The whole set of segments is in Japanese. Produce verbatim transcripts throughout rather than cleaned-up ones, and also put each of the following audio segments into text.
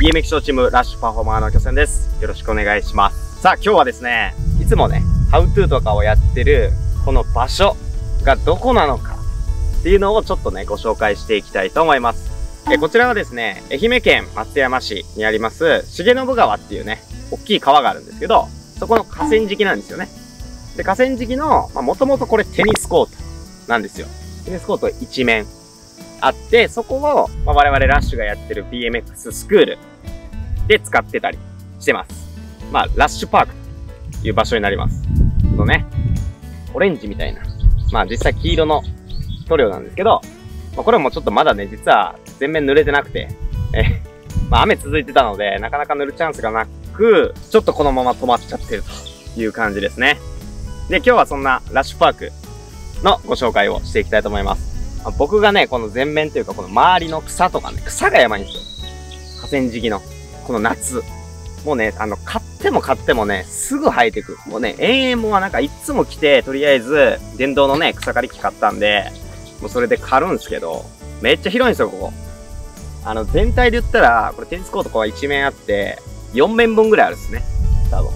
ビーエムエックス ショーチームラッシュパフォーマーの巨泉です。よろしくお願いします。さあ、今日はですね、いつもね、ハウトゥーとかをやってる、この場所がどこなのかっていうのをちょっとね、ご紹介していきたいと思います。えこちらはですね、愛媛県松山市にあります、重信川っていうね、大きい川があるんですけど、そこの河川敷なんですよね。で、河川敷の、まあ、もともとこれテニスコートなんですよ。テニスコート一面あって、そこを、まあ、我々ラッシュがやってる ビーエムエックス スクールで使ってたりしてます。まあ、ラッシュパークという場所になります。このね、オレンジみたいな、まあ実際黄色の塗料なんですけど、まあ、これもちょっとまだね、実は全面濡れてなくて、えまあ雨続いてたので、なかなか塗るチャンスがなく、ちょっとこのまま止まっちゃってるという感じですね。で、今日はそんなラッシュパークのご紹介をしていきたいと思います。僕がね、この全面というか、この周りの草とかね、草がやばいんですよ。河川敷の、この夏。もうね、あの、買っても買ってもね、すぐ生えてく。もうね、延々もうなんかいつも来て、とりあえず、電動のね、草刈り機買ったんで、もうそれで刈るんですけど、めっちゃ広いんですよ、ここ。あの、全体で言ったら、これテニスコートこういち面あって、よん面分ぐらいあるっすね。多分。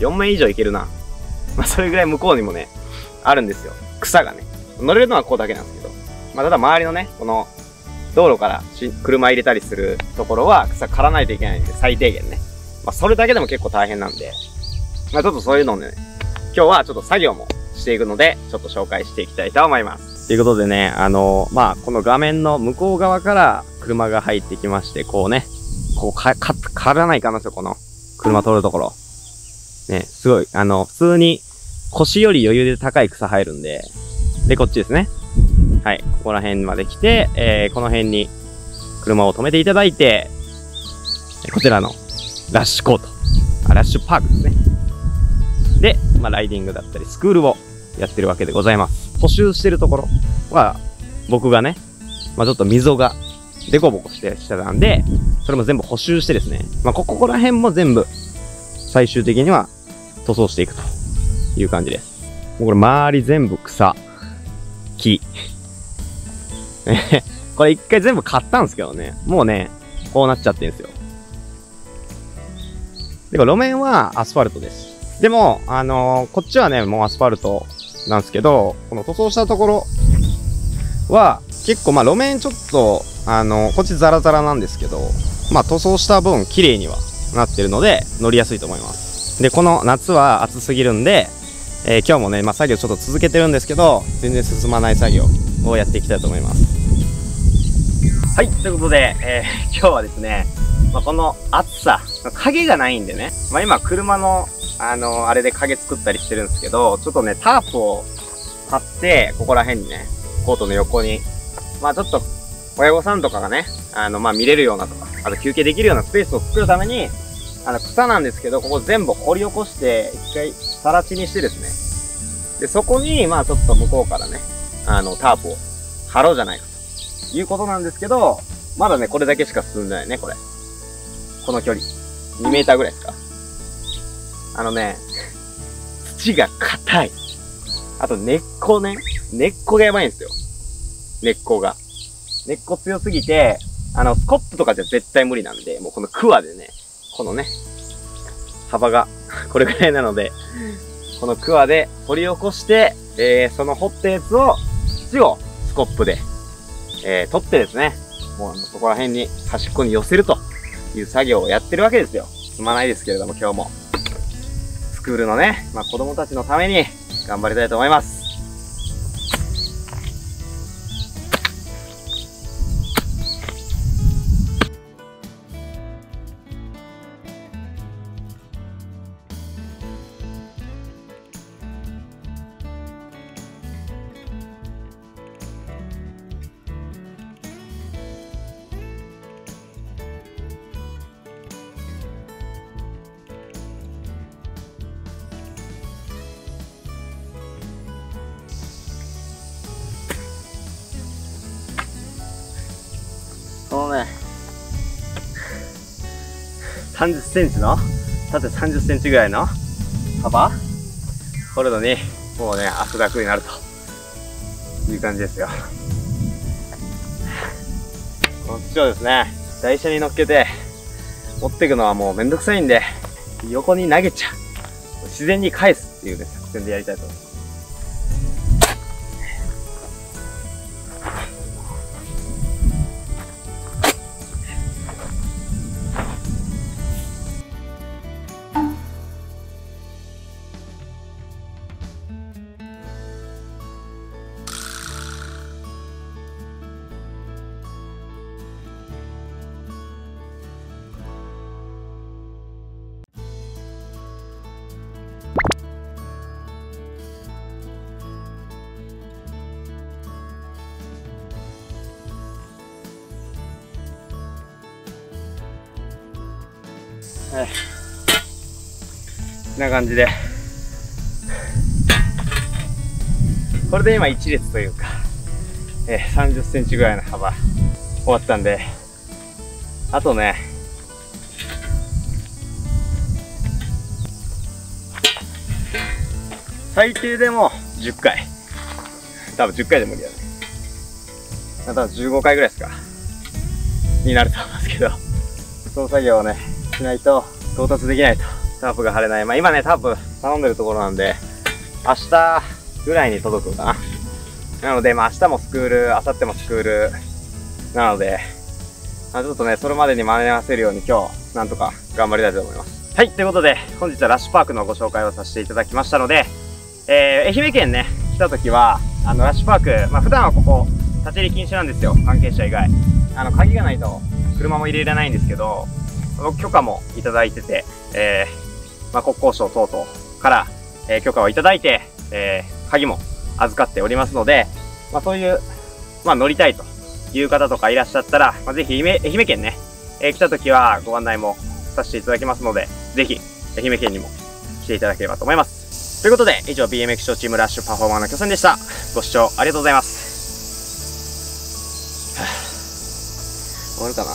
よん面以上いけるな。まあ、それぐらい向こうにもね、あるんですよ。草がね。乗れるのはここだけなんですけど。まあ、ただ周りのね、この、道路から車入れたりするところは草刈らないといけないんで、最低限ね。まあ、それだけでも結構大変なんで。まあ、ちょっとそういうのをね、今日はちょっと作業もしていくので、ちょっと紹介していきたいと思います。ということでね、あのー、まあ、この画面の向こう側から車が入ってきまして、こうね、こうか、か、刈らないかなですよ、この、車通るところ。ね、すごい、あの、普通に腰より余裕で高い草生えるんで、で、こっちですね。はい。ここら辺まで来て、えー、この辺に車を止めていただいて、こちらのラッシュコート。あ、ラッシュパークですね。で、まあ、ライディングだったり、スクールをやってるわけでございます。補修してるところは、僕がね、まあ、ちょっと溝がデコボコしてきたんで、それも全部補修してですね、まあ、ここら辺も全部、最終的には塗装していくという感じです。もうこれ周り全部草。木。これ一回全部買ったんですけどね。もうね、こうなっちゃってるんですよ。で、路面はアスファルトです。でも、あのー、こっちはね、もうアスファルトなんですけど、この塗装したところは、結構まあ路面ちょっと、あのー、こっちザラザラなんですけど、まあ塗装した分綺麗にはなってるので、乗りやすいと思います。で、この夏は暑すぎるんで、えー、今日もね、まあ、作業ちょっと続けてるんですけど、全然進まない作業をやっていきたいと思います。はい、ということで、えー、今日はですね、まあ、この暑さ、影がないんでね、まあ、今車の、あのー、あれで影作ったりしてるんですけど、ちょっとね、タープを張って、ここら辺にね、コートの横に、まあちょっと、親御さんとかがね、あの、まあ見れるようなとか、あと休憩できるようなスペースを作るために、あの、草なんですけど、ここ全部掘り起こして、一回、さら地にしてですね。で、そこに、まあちょっと向こうからね、あの、タープを張ろうじゃないかということなんですけど、まだね、これだけしか進んでないね、これ。この距離。にメーターぐらいですか。あのね、土が硬い。あと根っこね、根っこがやばいんですよ。根っこが。根っこ強すぎて、あの、スコップとかじゃ絶対無理なんで、もうこのクワでね、このね、幅がこれくらいなので、このクワで掘り起こして、えー、その掘ったやつを、土をスコップで、えー、取ってですね、もうそこら辺に端っこに寄せるという作業をやってるわけですよ。すまないですけれども今日も、スクールのね、まあ、子供たちのために頑張りたいと思います。このね、さんじゅっセンチの、縦さんじゅっセンチぐらいの幅掘るのに、もうね、汗だくになるという感じですよ。こっちをですね、台車に乗っけて持ってくのはもうめんどくさいんで、横に投げちゃう、自然に返すっていうね、作戦でやりたいと思います。はい、こんな感じで、これで今一列というか、えー、さんじゅっセンチぐらいの幅終わったんで、あとね、最低でもじゅっかい、多分じゅっかいで無理だね。あとはじゅうごかいぐらいですかになると思いますけど、その作業をねしないと到達できないと、タープが張れない。まあ今ね、タープ頼んでるところなんで、明日ぐらいに届くのかな。なので、まあ明日もスクール、明後日もスクールなので、まあ、ちょっとね、それまでに間に合わせるように今日、なんとか頑張りたいと思います。はい、ということで、本日はラッシュパークのご紹介をさせていただきましたので、えー、愛媛県ね、来た時は、あの、ラッシュパーク、まあ普段はここ、立ち入り禁止なんですよ、関係者以外。あの、鍵がないと、車も入れられないんですけど、僕許可もいただいてて、えー、まあ、国交省等々から、えー、許可をいただいて、えー、鍵も預かっておりますので、まあ、そういう、まあ、乗りたいという方とかいらっしゃったら、まあ、ぜひ、愛媛県ね、えー、来た時はご案内もさせていただきますので、ぜひ、愛媛県にも来ていただければと思います。ということで、以上 ビーエムエックス ショーチームラッシュパフォーマーの拠点でした。ご視聴ありがとうございます。はぁ、終わるかな。